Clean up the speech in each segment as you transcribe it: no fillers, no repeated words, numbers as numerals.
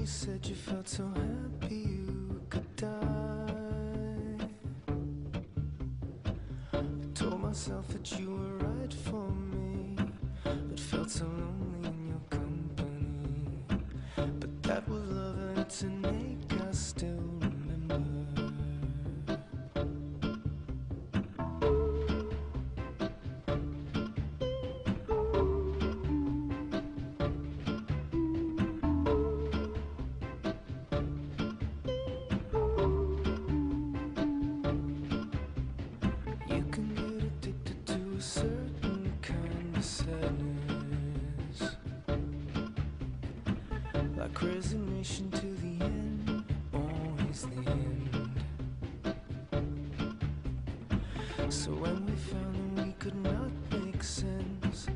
You said you felt so happy you could die. I told myself that you were right for me, but felt so lonely in your company. But that was love and to make us still remember. Like resignation to the end, always the end. So when we found that we could not make sense,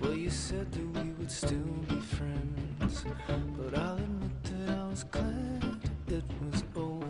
well, you said that we would still be friends, but I'll admit that I was glad it was over.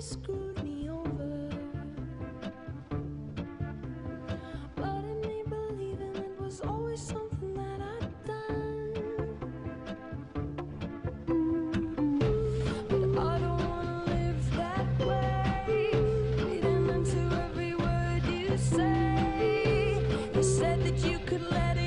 Screwed me over, but it made believing it was always something that I'd done. But I don't wanna live that way, reading into every word you say. You said that you could let it